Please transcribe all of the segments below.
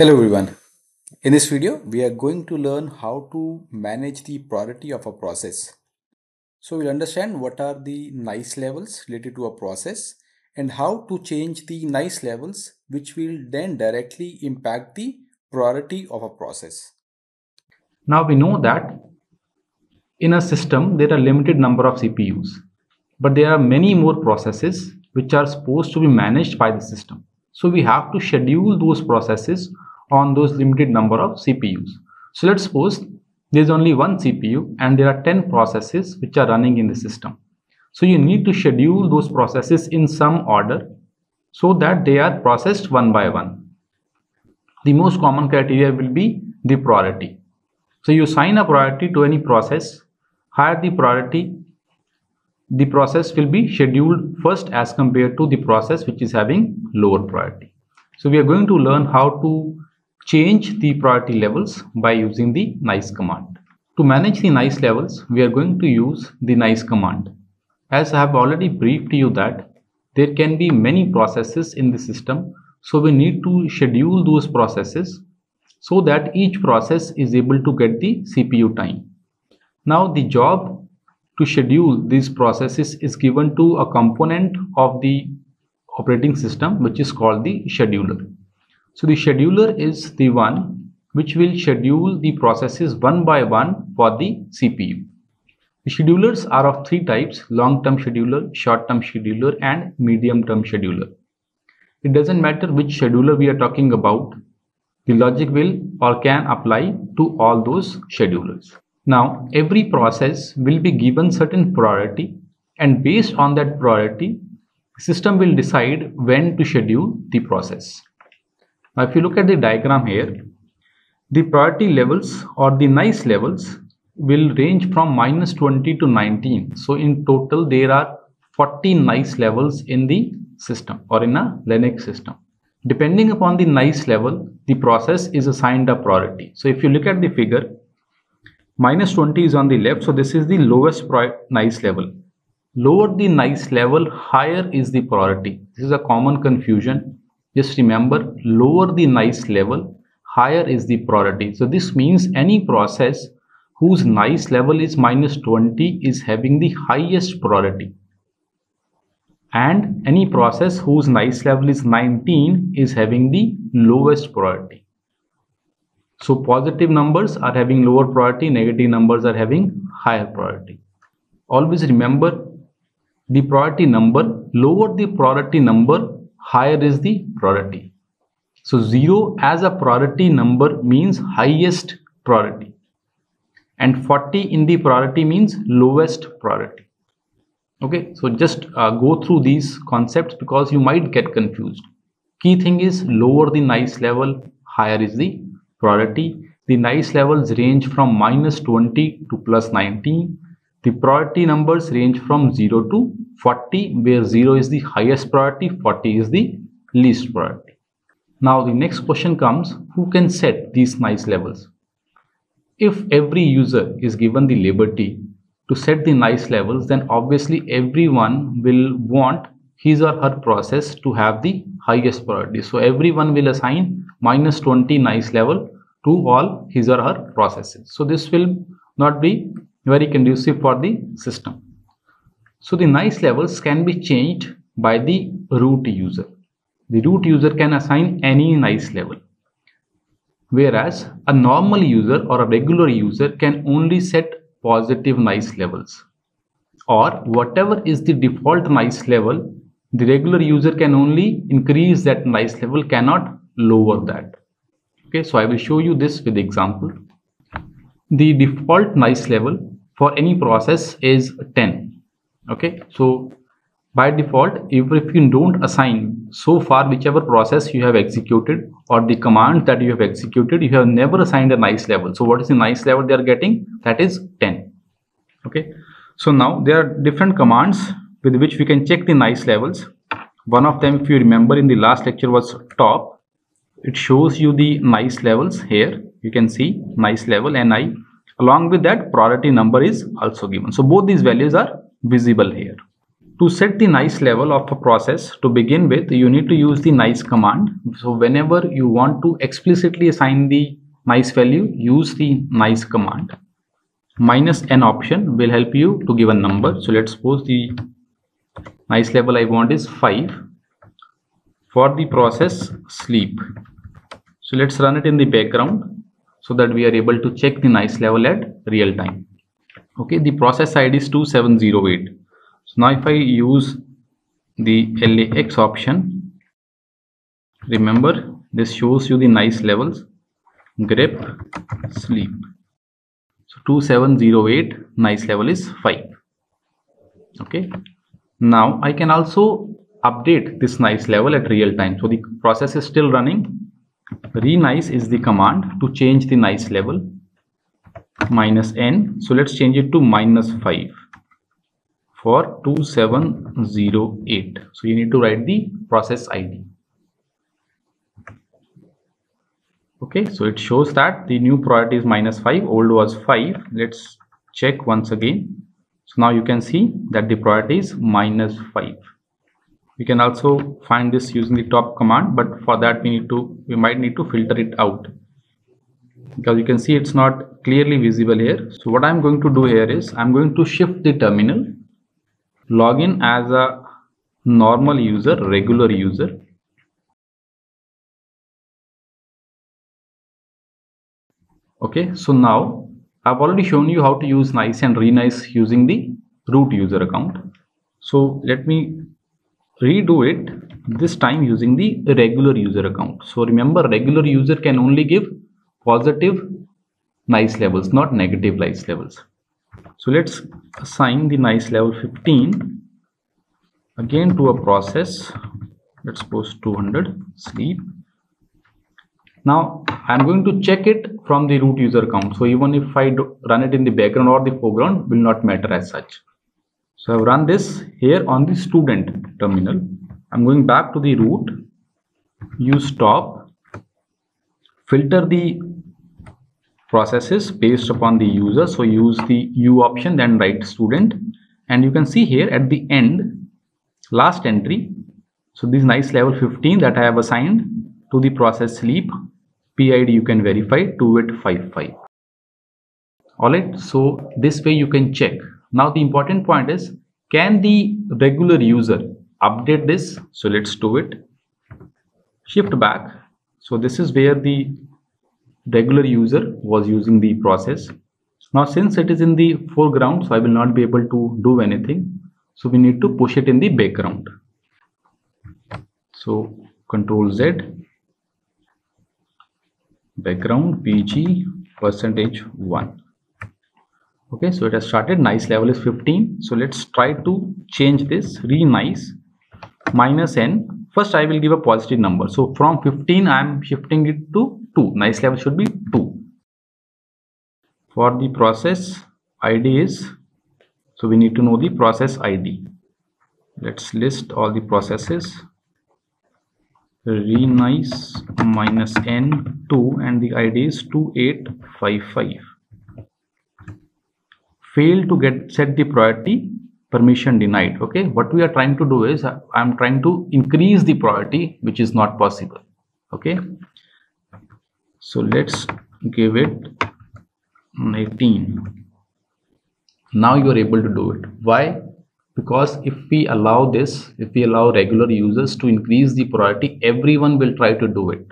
Hello everyone. In this video, we are going to learn how to manage the priority of a process. So we'll understand what are the nice levels related to a process and how to change the nice levels, which will then directly impact the priority of a process. Now we know that in a system, there are limited number of CPUs, but there are many more processes which are supposed to be managed by the system. So we have to schedule those processes on those limited number of CPUs. So let's suppose there's only one CPU and there are 10 processes which are running in the system. So you need to schedule those processes in some order so that they are processed one by one. The most common criteria will be the priority. So you assign a priority to any process. Higher the priority, the process will be scheduled first as compared to the process which is having lower priority. So we are going to learn how to change the priority levels by using the nice command. To manage the nice levels, we are going to use the nice command. As I have already briefed you that there can be many processes in the system, so we need to schedule those processes so that each process is able to get the CPU time. Now the job to schedule these processes is given to a component of the operating system which is called the scheduler. So the scheduler is the one which will schedule the processes one by one for the CPU. The schedulers are of three types: long-term scheduler, short-term scheduler and medium-term scheduler. It doesn't matter which scheduler we are talking about, the logic will or can apply to all those schedulers. Now, every process will be given certain priority, and based on that priority, the system will decide when to schedule the process. Now, if you look at the diagram here, the priority levels or the nice levels will range from -20 to 19. So in total, there are 40 nice levels in the system or in a Linux system. Depending upon the nice level, the process is assigned a priority. So if you look at the figure, -20 is on the left, so this is the lowest nice level. Lower the nice level, higher is the priority. This is a common confusion. Just remember, lower the nice level, higher is the priority. So this means any process whose nice level is -20 is having the highest priority. And any process whose nice level is 19 is having the lowest priority. So positive numbers are having lower priority, negative numbers are having higher priority. Always remember the priority number, lower the priority number, higher is the priority. So 0 as a priority number means highest priority. And 40 in the priority means lowest priority. Okay, so just go through these concepts because you might get confused. Key thing is lower the nice level, higher is the priority. The nice levels range from -20 to +19. The priority numbers range from 0 to 40, where 0 is the highest priority, 40 is the least priority. Now the next question comes, who can set these nice levels? If every user is given the liberty to set the nice levels, then obviously everyone will want his or her process to have the highest priority. So everyone will assign -20 nice level to all his or her processes. So this will not be very conducive for the system. So the nice levels can be changed by the root user. The root user can assign any nice level, whereas a normal user or a regular user can only set positive nice levels, or whatever is the default nice level, the regular user can only increase that nice level, cannot lower that. Okay, so I will show you this with example. The default nice level for any process is 10. Okay, so by default, if you don't assign so far whichever process you have executed or the command that you have executed, you have never assigned a nice level. So what is the nice level they are getting? That is 10. Okay, so now there are different commands with which we can check the nice levels. One of them, if you remember in the last lecture, was top. It shows you the nice levels here. You can see nice level NI. Along with that, priority number is also given. So both these values are visible here. To set the nice level of a process, to begin with, you need to use the nice command. So whenever you want to explicitly assign the nice value, use the nice command. Minus n option will help you to give a number. So let's suppose the nice level I want is 5 for the process sleep. So let's run it in the background so that we are able to check the nice level at real time. Okay, the process ID is 2708. So now if I use the LAX option, remember this shows you the nice levels, grep sleep. So 2708 nice level is 5. Okay. Now I can also update this nice level at real time. So the process is still running. Renice is the command to change the nice level. Minus n. So let's change it to -5. For 2708. So you need to write the process ID. Okay, so it shows that the new priority is -5, old was 5. Let's check once again. So now you can see that the priority is -5. You can also find this using the top command, but for that we might need to filter it out, because you can see it's not clearly visible here. So what I'm going to do here is I'm going to shift the terminal, log in as a normal user, regular user. Okay, so now I've already shown you how to use nice and renice using the root user account. So let me redo it this time using the regular user account. So remember, regular user can only give positive nice levels, not negative nice levels. So let's assign the nice level 15 again to a process. Let's suppose 200 sleep. Now I'm going to check it from the root user account. So even if I run it in the background or the foreground, will not matter as such. So I've run this here on the student terminal. I'm going back to the root, use stop, filter the processes based upon the user. So use the U option, then write student, and you can see here at the end, last entry. So this nice level 15 that I have assigned to the process sleep, PID you can verify, 2855. Alright, so this way you can check. Now the important point is, can the regular user update this? So let's do it. Shift back. So this is where the regular user was using the process. Now since it is in the foreground, so I will not be able to do anything. So we need to push it in the background. So Ctrl Z, background PG %1. Okay, so it has started. Nice level is 15. So let's try to change this. Renice -n. First, I will give a positive number. So from 15, I am shifting it to 2. Nice level should be 2. For the process ID is, so we need to know the process ID. Let's list all the processes. Renice -n 2, and the ID is 2855. Fail to set the priority. Permission denied. Okay, what we are trying to do is I'm trying to increase the priority, which is not possible. Okay, so let's give it 18. Now you are able to do it. Why? Because if we allow regular users to increase the priority, everyone will try to do it.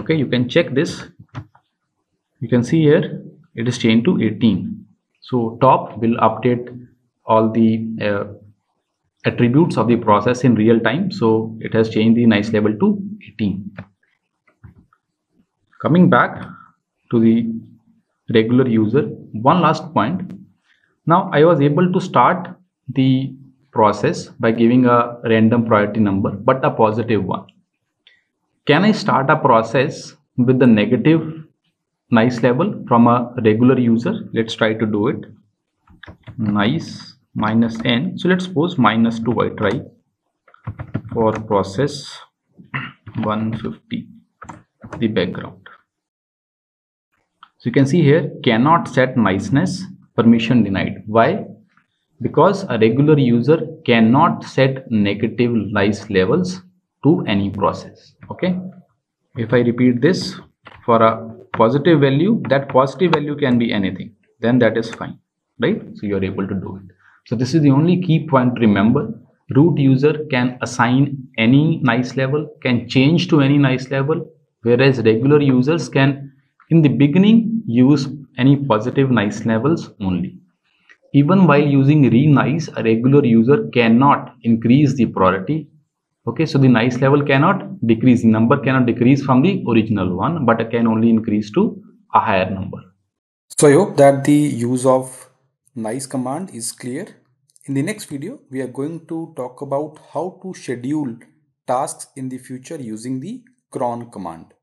Okay, you can check this. You can see here it is changed to 18. So top will update all the attributes of the process in real time. So it has changed the nice level to 18. Coming back to the regular user, one last point. Now I was able to start the process by giving a random priority number, but a positive one. Can I start a process with the negative nice level from a regular user? Let's try to do it. Nice -n. So let's suppose -2 I try for process 150, the background. So you can see here, cannot set niceness, permission denied. Why? because a regular user cannot set negative nice levels to any process. Okay, if I repeat this, for a positive value, that positive value can be anything, then that is fine, right? So you are able to do it. So this is the only key point to remember. Root user can assign any nice level, can change to any nice level, whereas regular users can in the beginning use any positive nice levels only. Even while using renice, a regular user cannot increase the priority. Okay, so the nice level cannot decrease, the number cannot decrease from the original one, but it can only increase to a higher number. So I hope that the use of nice command is clear. In the next video, we are going to talk about how to schedule tasks in the future using the cron command.